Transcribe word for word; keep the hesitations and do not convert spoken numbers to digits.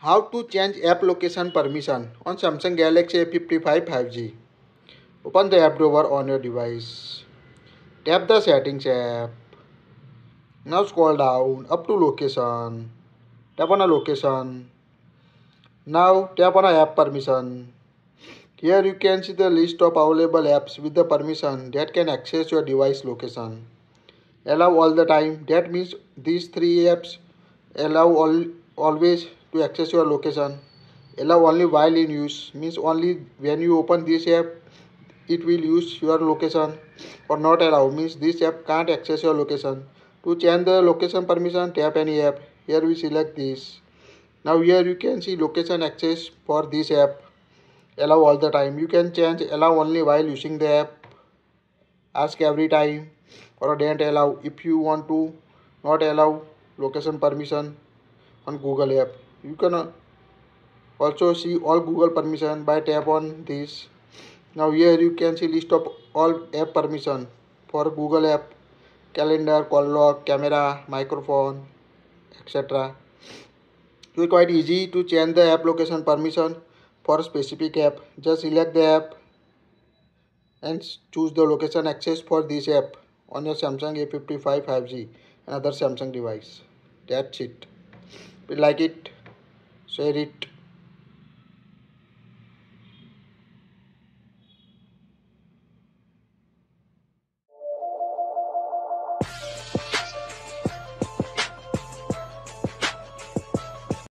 How to change app location permission on Samsung Galaxy A fifty-five five G. Open the app drawer on your device. Tap the settings app. Now scroll down up to location. Tap on a location. Now tap on a app permission. Here you can see the list of available apps with the permission that can access your device location. Allow all the time. That means these three apps allow all always to access your location. Allow only while in use, means only when you open this app it will use your location, or not allow means this app can't access your location. To change the location permission, tap any app. Here we select this. Now here you can see location access for this app. Allow all the time. You can change allow only while using the app, ask every time, or don't allow if you want to not allow location permission on Google app. You can also see all Google permission by tap on this. Now here you can see list of all app permission for Google app, calendar, call log, camera, microphone, et cetera. It is quite easy to change the app location permission for specific app. Just select the app and choose the location access for this app on your Samsung A fifty-five five G and other Samsung device. That's it. If you like it, share it.